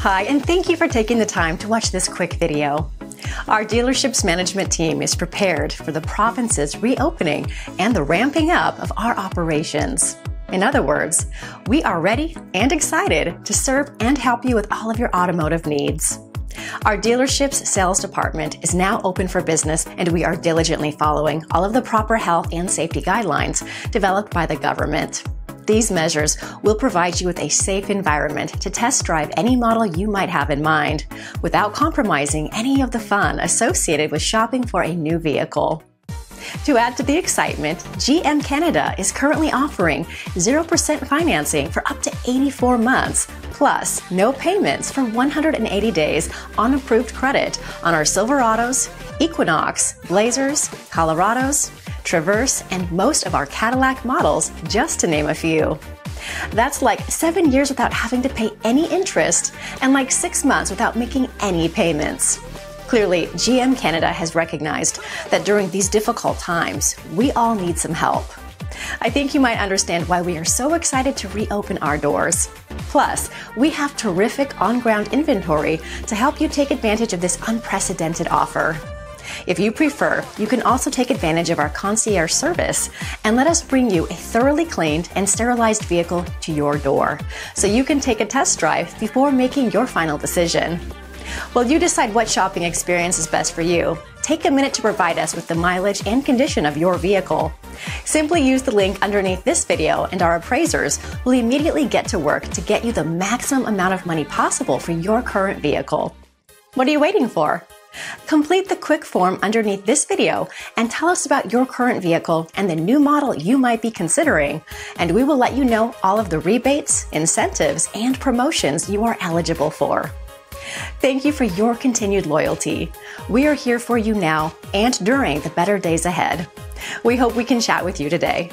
Hi, and thank you for taking the time to watch this quick video. Our dealership's management team is prepared for the province's reopening and the ramping up of our operations. In other words, we are ready and excited to serve and help you with all of your automotive needs. Our dealership's sales department is now open for business, and we are diligently following all of the proper health and safety guidelines developed by the government. These measures will provide you with a safe environment to test drive any model you might have in mind, without compromising any of the fun associated with shopping for a new vehicle. To add to the excitement, GM Canada is currently offering 0% financing for up to 84 months, plus no payments for 180 days on approved credit on our Silverados, Equinox, Blazers, Colorados, Traverse, and most of our Cadillac models, just to name a few. That's like 7 years without having to pay any interest, and like 6 months without making any payments. Clearly, GM Canada has recognized that during these difficult times, we all need some help. I think you might understand why we are so excited to reopen our doors. Plus, we have terrific on-ground inventory to help you take advantage of this unprecedented offer. If you prefer, you can also take advantage of our concierge service and let us bring you a thoroughly cleaned and sterilized vehicle to your door, so you can take a test drive before making your final decision. While you decide what shopping experience is best for you, take a minute to provide us with the mileage and condition of your vehicle. Simply use the link underneath this video, and our appraisers will immediately get to work to get you the maximum amount of money possible for your current vehicle. What are you waiting for? Complete the quick form underneath this video and tell us about your current vehicle and the new model you might be considering, and we will let you know all of the rebates, incentives, and promotions you are eligible for. Thank you for your continued loyalty. We are here for you now and during the better days ahead. We hope we can chat with you today.